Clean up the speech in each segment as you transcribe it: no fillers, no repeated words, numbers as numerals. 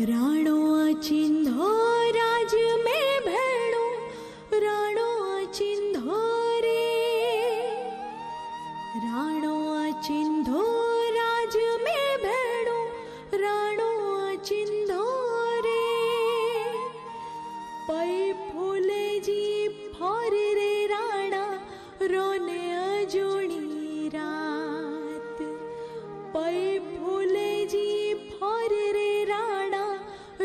राणो चिंधो राज में भेड़ो राणो चिंधो रे राणो चिंधो राज में भेड़ो राणो चिंधो रे पै फूले जी फोर रे राणा रोने अजोणी रात पै फूले जी फोर रे राणा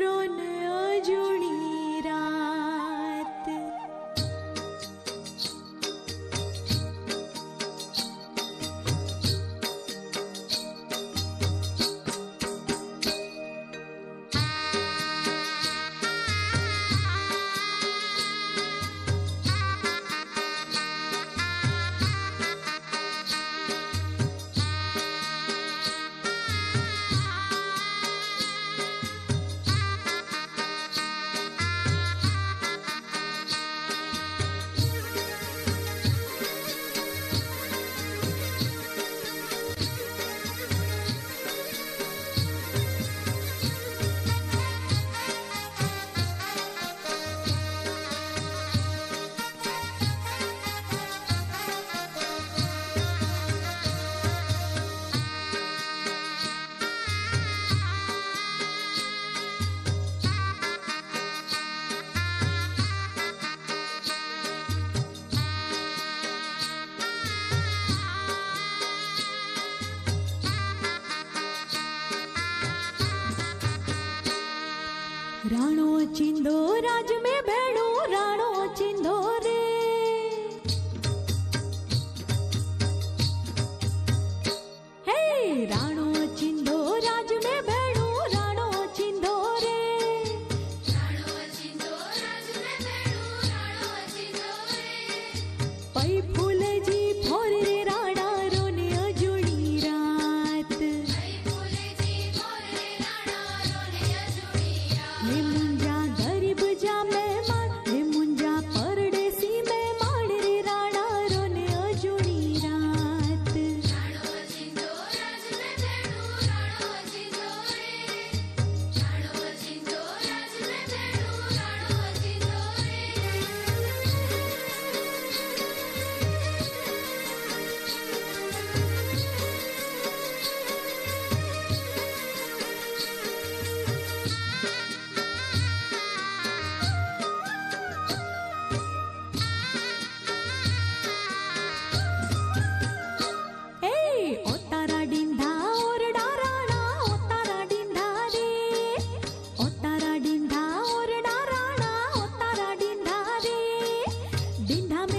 रोन अजोणी रात राणो चिंधो राज में भेड़ो राणो चिंधो रे हे राणो चिंधो राज में भेड़ो राणो चिंधो रे पै फूले जी फोर रे राणा रोने अजोड़ी रात ढींढा में